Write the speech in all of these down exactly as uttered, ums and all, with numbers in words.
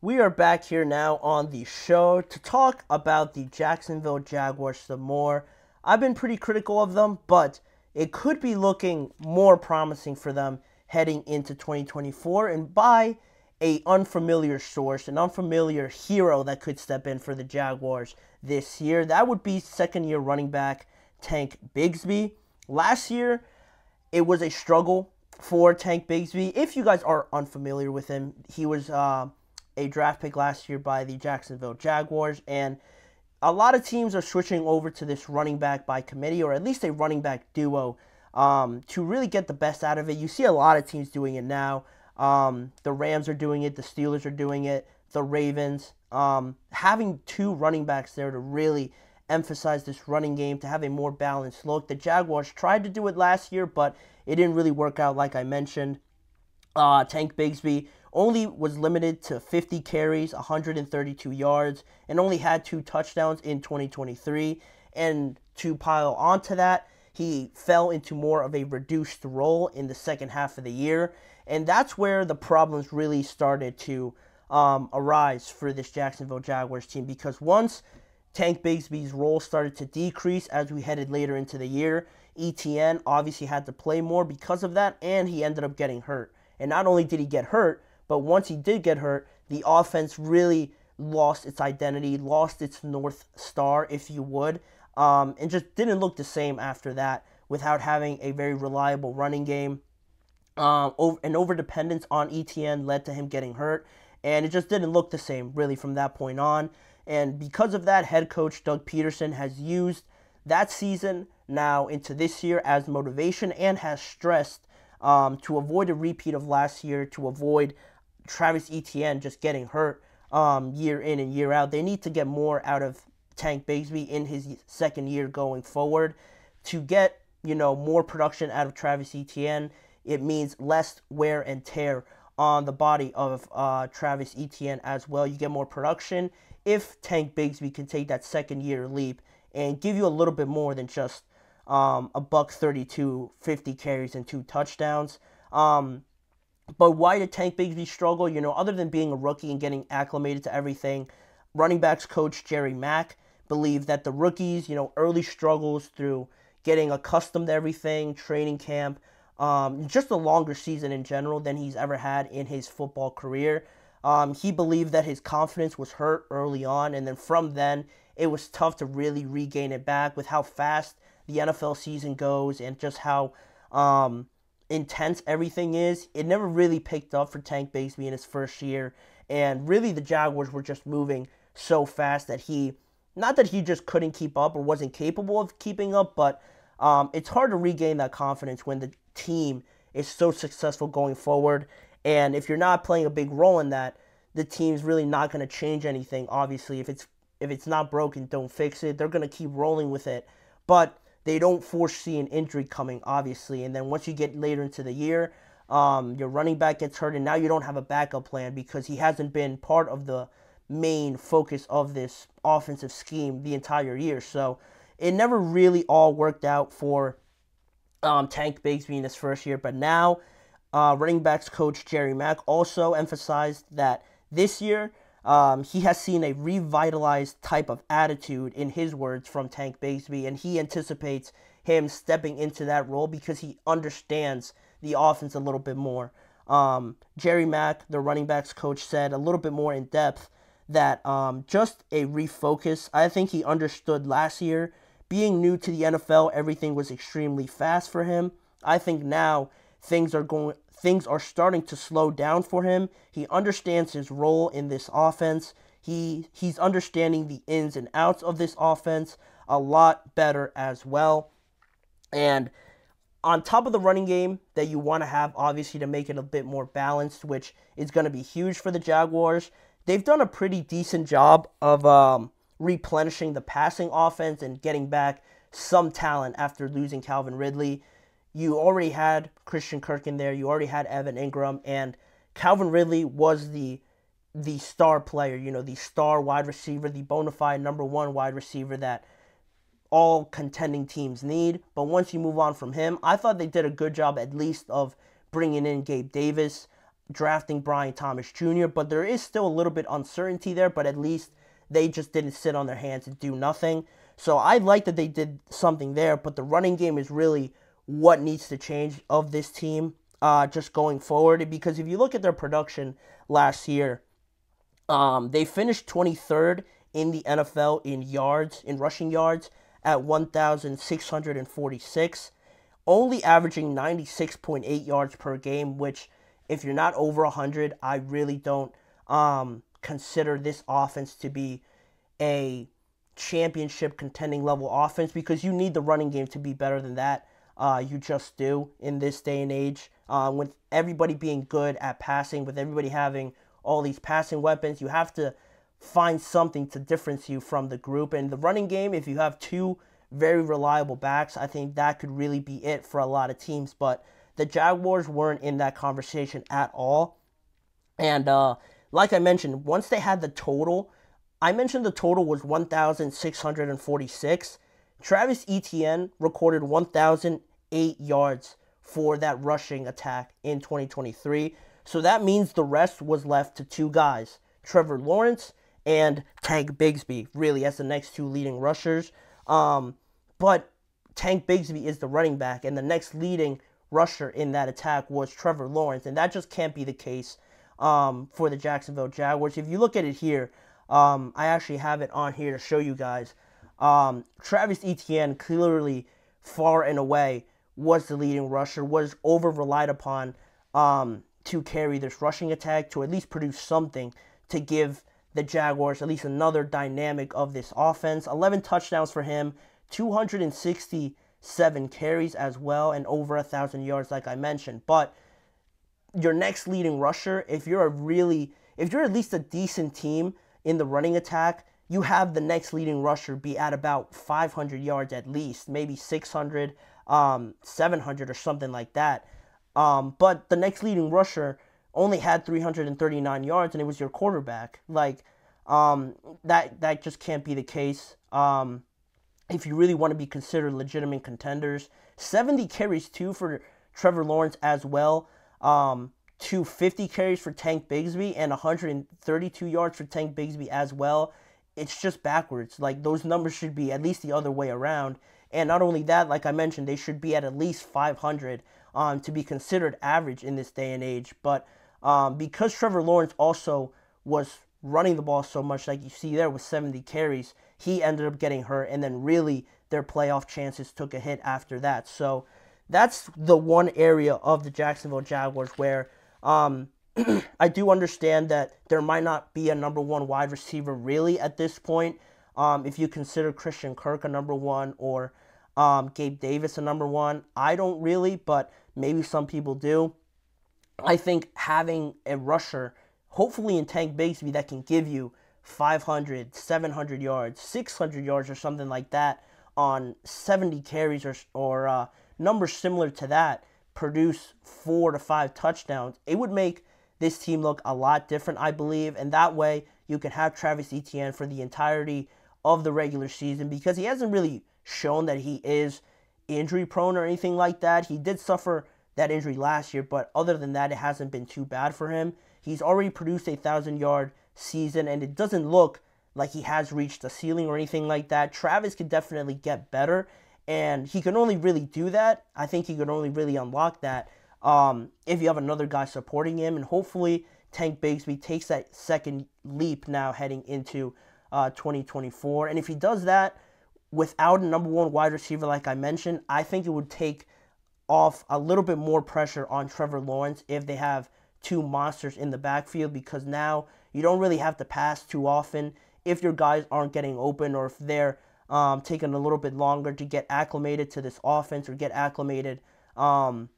We are back here now on the show to talk about the Jacksonville Jaguars some more. I've been pretty critical of them, but it could be looking more promising for them heading into twenty twenty-four, and by an unfamiliar source, an unfamiliar hero that could step in for the Jaguars this year. That would be second-year running back Tank Bigsby. Last year, it was a struggle for Tank Bigsby. If you guys are unfamiliar with him, he was uh, a draft pick last year by the Jacksonville Jaguars, and a lot of teams are switching over to this running back by committee, or at least a running back duo, um, to really get the best out of it. You see a lot of teams doing it now. Um, the Rams are doing it, the Steelers are doing it, the Ravens. Um, having two running backs there to really emphasize this running game, to have a more balanced look. The Jaguars tried to do it last year, but it didn't really work out like I mentioned. Uh, Tank Bigsby only was limited to fifty carries, one hundred thirty-two yards, and only had two touchdowns in twenty twenty-three. And to pile onto that, he fell into more of a reduced role in the second half of the year. And that's where the problems really started to um, arise for this Jacksonville Jaguars team, because once Tank Bigsby's role started to decrease as we headed later into the year, Etienne obviously had to play more because of that, and he ended up getting hurt. And not only did he get hurt, but once he did get hurt, the offense really lost its identity, lost its North Star, if you would, um, and just didn't look the same after that without having a very reliable running game. Um, an overdependence on Etienne led to him getting hurt, and it just didn't look the same, really, from that point on. And because of that, head coach Doug Pederson has used that season now into this year as motivation, and has stressed um, to avoid a repeat of last year, to avoid Travis Etienne just getting hurt um, year in and year out. They need to get more out of Tank Bigsby in his second year going forward to get, you know, more production out of Travis Etienne. It means less wear and tear on the body of uh, Travis Etienne as well. You get more production if Tank Bigsby can take that second-year leap and give you a little bit more than just um, a buck thirty-two, fifty carries, and two touchdowns. Um, but why did Tank Bigsby struggle? You know, other than being a rookie and getting acclimated to everything, running backs coach Jerry Mack believed that the rookies, you know, early struggles through getting accustomed to everything, training camp, Um, just a longer season in general than he's ever had in his football career. Um, he believed that his confidence was hurt early on, and then from then, it was tough to really regain it back with how fast the N F L season goes and just how um, intense everything is. It never really picked up for Tank Bigsby in his first year, and really the Jaguars were just moving so fast that he, not that he just couldn't keep up or wasn't capable of keeping up, but um, it's hard to regain that confidence when the team is so successful going forward, and if you're not playing a big role in that, the team's really not going to change anything. Obviously, if it's if it's not broken, don't fix it. They're going to keep rolling with it, but they don't foresee an injury coming, obviously. And then once you get later into the year, um, your running back gets hurt, and now you don't have a backup plan because he hasn't been part of the main focus of this offensive scheme the entire year. So it never really all worked out for Um, Tank Bigsby in his first year, but now uh, running backs coach Jerry Mack also emphasized that this year um, he has seen a revitalized type of attitude, in his words, from Tank Bigsby, and he anticipates him stepping into that role because he understands the offense a little bit more. Um, Jerry Mack, the running backs coach, said a little bit more in depth that um, just a refocus. I think he understood last year, being new to the N F L, everything was extremely fast for him. I think now things are going, things are starting to slow down for him. He understands his role in this offense. He he's understanding the ins and outs of this offense a lot better as well. And on top of the running game that you want to have, obviously, to make it a bit more balanced, which is going to be huge for the Jaguars. They've done a pretty decent job of um. replenishing the passing offense and getting back some talent after losing Calvin Ridley. You already had Christian Kirk in there. You already had Evan Ingram, and Calvin Ridley was the the star player, you know, the star wide receiver, the bona fide number one wide receiver that all contending teams need. But once you move on from him, I thought they did a good job at least of bringing in Gabe Davis. drafting Brian Thomas Junior, but there is still a little bit uncertainty there, but at least they just didn't sit on their hands and do nothing. So I like that they did something there, but the running game is really what needs to change of this team uh, just going forward. Because if you look at their production last year, um, they finished twenty-third in the N F L in yards, in rushing yards, at one thousand six hundred forty-six, only averaging ninety-six point eight yards per game, which if you're not over one hundred, I really don't um, consider this offense to be a championship contending level offense, because you need the running game to be better than that. Uh, you just do in this day and age. Uh, with everybody being good at passing, with everybody having all these passing weapons, you have to find something to difference you from the group. And the running game, if you have two very reliable backs, I think that could really be it for a lot of teams. But the Jaguars weren't in that conversation at all. And uh, like I mentioned, once they had the total, I mentioned the total was one thousand six hundred forty-six. Travis Etienne recorded one thousand eight yards for that rushing attack in twenty twenty-three. So that means the rest was left to two guys, Trevor Lawrence and Tank Bigsby, really, as the next two leading rushers. Um, but Tank Bigsby is the running back, and the next leading rusher in that attack was Trevor Lawrence, and that just can't be the case um, for the Jacksonville Jaguars. If you look at it here, um, I actually have it on here to show you guys. Um, Travis Etienne clearly, far and away, was the leading rusher, was over-relied upon um, to carry this rushing attack, to at least produce something to give the Jaguars at least another dynamic of this offense. eleven touchdowns for him, two hundred sixty-seven carries as well, and over one thousand yards like I mentioned. But your next leading rusher, if you're a really, if you're at least a decent team in the running attack, you have the next leading rusher be at about five hundred yards at least, maybe six hundred, um, seven hundred or something like that. Um, but the next leading rusher only had three hundred thirty-nine yards, and it was your quarterback. Like, um, that that just can't be the case. Um, if you really want to be considered legitimate contenders, seventy carries too for Trevor Lawrence as well. Um, two hundred fifty carries for Tank Bigsby, and one hundred thirty-two yards for Tank Bigsby as well. It's just backwards. Like, those numbers should be at least the other way around. And not only that, like I mentioned, they should be at at least five hundred um, to be considered average in this day and age. But um, because Trevor Lawrence also was running the ball so much, like you see there with seventy carries, he ended up getting hurt, and then really their playoff chances took a hit after that. So that's the one area of the Jacksonville Jaguars where um, I do understand that there might not be a number one wide receiver really at this point. Um, if you consider Christian Kirk a number one, or um, Gabe Davis a number one, I don't really, but maybe some people do. I think having a rusher, hopefully in Tank Bigsby, that can give you five hundred, seven hundred yards, six hundred yards or something like that on seventy carries, or, or uh, numbers similar to that, produce four to five touchdowns. It would make this team look a lot different, I believe, and that way you can have Travis Etienne for the entirety of the regular season, because he hasn't really shown that he is injury prone or anything like that. He did suffer that injury last year, but other than that, it hasn't been too bad for him. He's already produced a thousand yard season, and it doesn't look like he has reached the ceiling or anything like that. Travis could definitely get better, and he can only really do that. I think he can only really unlock that um, if you have another guy supporting him, and hopefully Tank Bigsby takes that second leap now heading into uh, twenty twenty-four. And if he does that without a number one wide receiver, like I mentioned, I think it would take off a little bit more pressure on Trevor Lawrence if they have two monsters in the backfield, because now you don't really have to pass too often if your guys aren't getting open, or if they're um, taking a little bit longer to get acclimated to this offense, or get acclimated um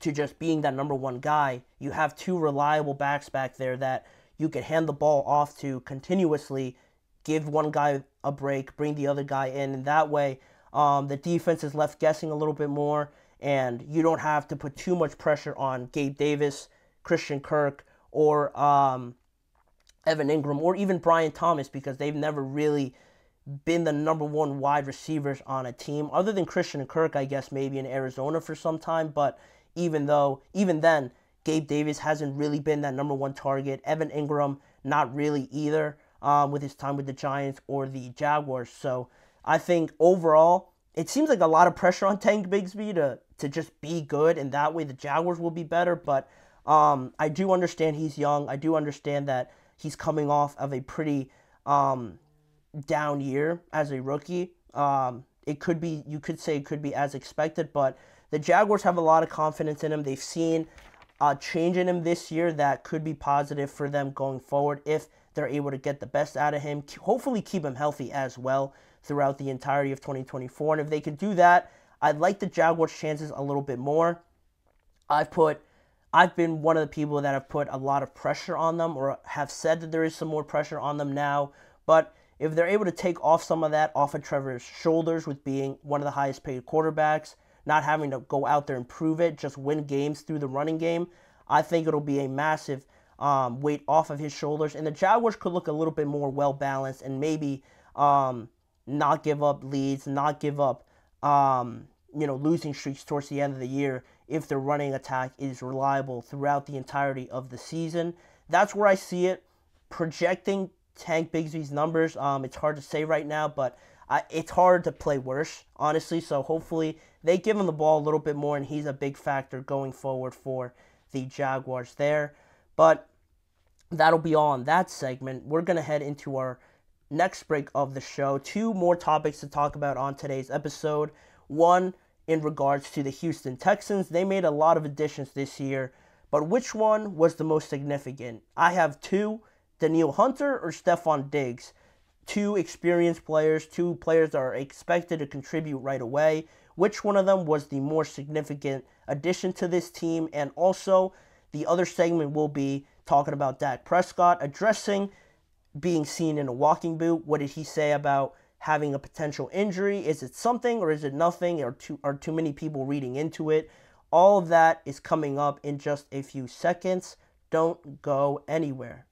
to just being that number one guy. You have two reliable backs back there that you can hand the ball off to continuously, give one guy a break, bring the other guy in, and that way um, the defense is left guessing a little bit more, and you don't have to put too much pressure on Gabe Davis, Christian Kirk, or um, Evan Ingram, or even Brian Thomas, because they've never really been the number one wide receivers on a team, other than Christian Kirk, I guess, maybe in Arizona for some time, but even though, even then, Gabe Davis hasn't really been that number one target. Evan Ingram, not really either um, with his time with the Giants or the Jaguars. So I think overall, it seems like a lot of pressure on Tank Bigsby to, to just be good, and that way the Jaguars will be better. But um, I do understand he's young. I do understand that he's coming off of a pretty um, down year as a rookie. Um, it could be, you could say it could be as expected, but the Jaguars have a lot of confidence in him. They've seen a change in him this year that could be positive for them going forward if they're able to get the best out of him, hopefully keep him healthy as well throughout the entirety of twenty twenty-four. And if they could do that, I'd like the Jaguars' chances a little bit more. I've put, I've been one of the people that have put a lot of pressure on them, or have said that there is some more pressure on them now. But if they're able to take off some of that off of Trevor's shoulders with being one of the highest paid quarterbacks, not having to go out there and prove it, just win games through the running game, I think it'll be a massive um, weight off of his shoulders. And the Jaguars could look a little bit more well-balanced and maybe um, not give up leads, not give up um, you know, losing streaks towards the end of the year if their running attack is reliable throughout the entirety of the season. That's where I see it. Projecting Tank Bigsby's numbers, um, it's hard to say right now, but I, it's hard to play worse, honestly. So hopefully they give him the ball a little bit more, and he's a big factor going forward for the Jaguars there. But that'll be all on that segment. We're going to head into our next break of the show. Two more topics to talk about on today's episode. One, in regards to the Houston Texans. They made a lot of additions this year, but which one was the most significant? I have two, Danielle Hunter or Stefon Diggs. Two experienced players, two players that are expected to contribute right away. Which one of them was the more significant addition to this team? And also, the other segment will be talking about Dak Prescott, addressing being seen in a walking boot. What did he say about having a potential injury? Is it something, or is it nothing? Are too, are too many people reading into it? All of that is coming up in just a few seconds. Don't go anywhere.